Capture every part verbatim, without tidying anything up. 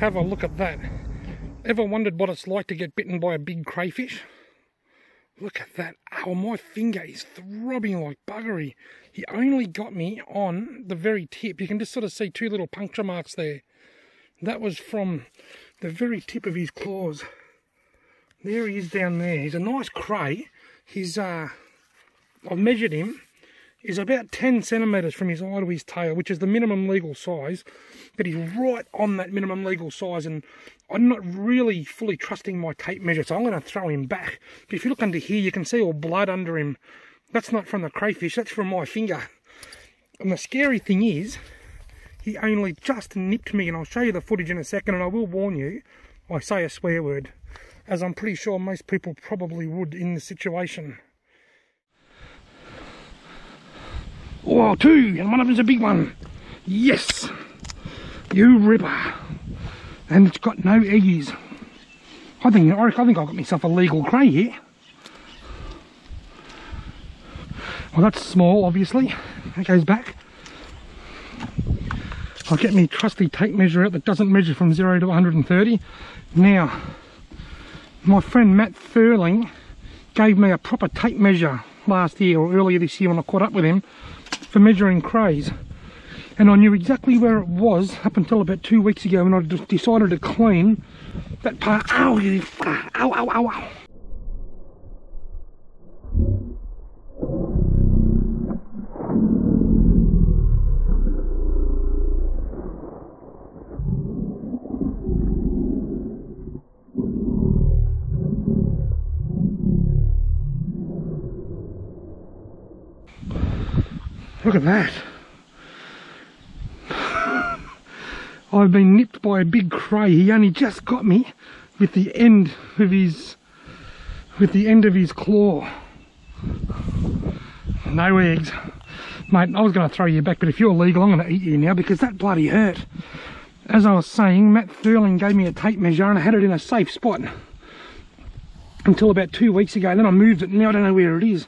Have a look at that. Ever wondered what it's like to get bitten by a big crayfish? Look at that. Oh, my finger is throbbing like buggery. He only got me on the very tip. You can just sort of see two little puncture marks there. That was from the very tip of his claws. There he is down there. He's a nice cray. He's, uh, I've measured him. He's about ten centimetres from his eye to his tail, which is the minimum legal size. But he's right on that minimum legal size, and I'm not really fully trusting my tape measure, so I'm going to throw him back. But if you look under here, you can see all blood under him. That's not from the crayfish, that's from my finger. And the scary thing is, he only just nipped me, and I'll show you the footage in a second, and I will warn you, I say a swear word, as I'm pretty sure most people probably would in this situation. Oh, two, and one of them's a big one. Yes, you ripper. And it's got no eggies. I think I think I got myself a legal cray here. Well, that's small, obviously. That goes back. I'll get my trusty tape measure out that doesn't measure from zero to one hundred and thirty. Now, my friend Matt Thurling gave me a proper tape measure last year or earlier this year when I caught up with him for measuring crays, and I knew exactly where it was up until about two weeks ago when I decided to clean that part. Ow, you, ow, ow, ow, ow. Look at that. I've been nipped by a big cray. He only just got me with the end of his with the end of his claw. No eggs. Mate, I was going to throw you back, but if you're legal, I'm going to eat you now because that bloody hurt. As I was saying, Matt Thurling gave me a tape measure and I had it in a safe spot until about two weeks ago. Then I moved it and now I don't know where it is.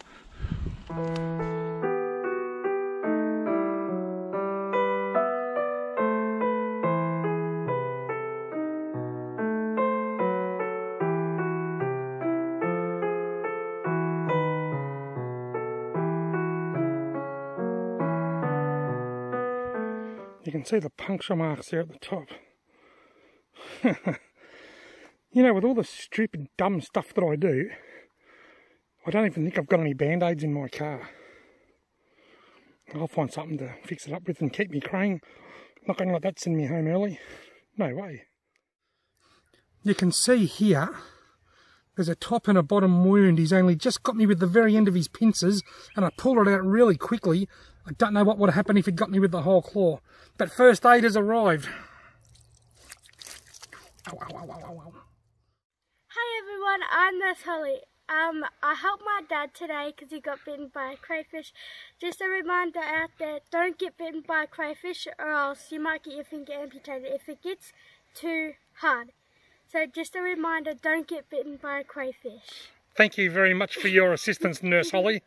You can see the puncture marks there at the top. You know, with all the stupid, dumb stuff that I do, I don't even think I've got any band-aids in my car. I'll find something to fix it up with and keep me craying. I'm not going to let that send me home early. No way. You can see here, there's a top and a bottom wound. He's only just got me with the very end of his pincers, and I pulled it out really quickly. I don't know what would have happened if he'd got me with the whole claw. But first aid has arrived. Ow, ow, ow, ow, ow. Hey everyone, I'm Matt Thurling. Um, I helped my dad today because he got bitten by a crayfish. Just a reminder out there, don't get bitten by a crayfish or else you might get your finger amputated if it gets too hard. So just a reminder, don't get bitten by a crayfish. Thank you very much for your assistance, Nurse Holly.